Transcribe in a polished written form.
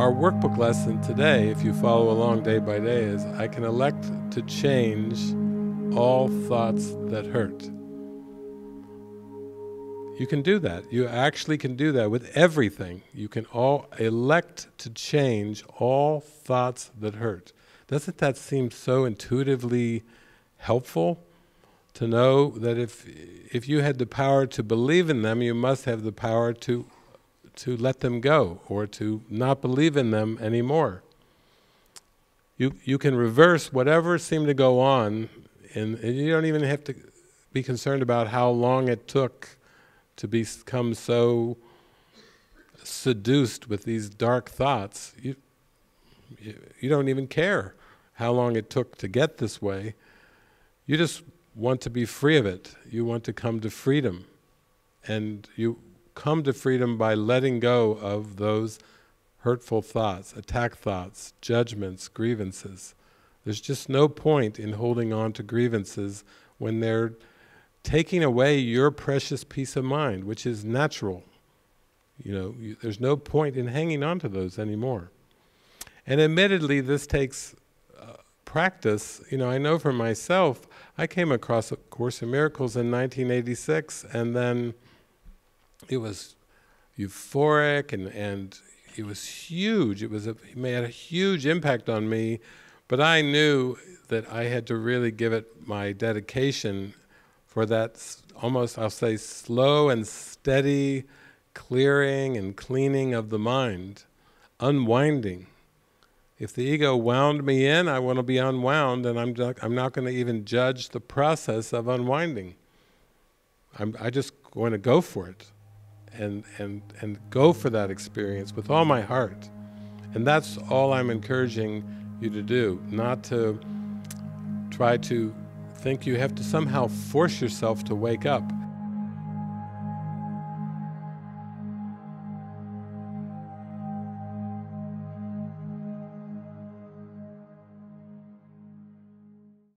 Our workbook lesson today, if you follow along day by day, is I can elect to change all thoughts that hurt. You can do that. You actually can do that with everything. You can all elect to change all thoughts that hurt. Doesn't that seem so intuitively helpful? To know that if you had the power to believe in them, you must have the power to let them go, or to not believe in them anymore. You can reverse whatever seemed to go on, and you don't even have to be concerned about how long it took to become so seduced with these dark thoughts. You don't even care how long it took to get this way. You just want to be free of it. You want to come to freedom. And you come to freedom by letting go of those hurtful thoughts, attack thoughts, judgments, grievances. There's just no point in holding on to grievances when they're taking away your precious peace of mind, which is natural. You know, there's no point in hanging on to those anymore. And admittedly, this takes practice. You know, I know for myself, I came across A Course in Miracles in 1986, and then it was euphoric, and it was huge. It made a huge impact on me, but I knew that I had to really give it my dedication for that almost, I'll say, slow and steady clearing and cleaning of the mind, unwinding. If the ego wound me in, I want to be unwound, and I'm not going to even judge the process of unwinding. I just want to go for it, and go for that experience with all my heart. And that's all I'm encouraging you to do, not to try to think you have to somehow force yourself to wake up.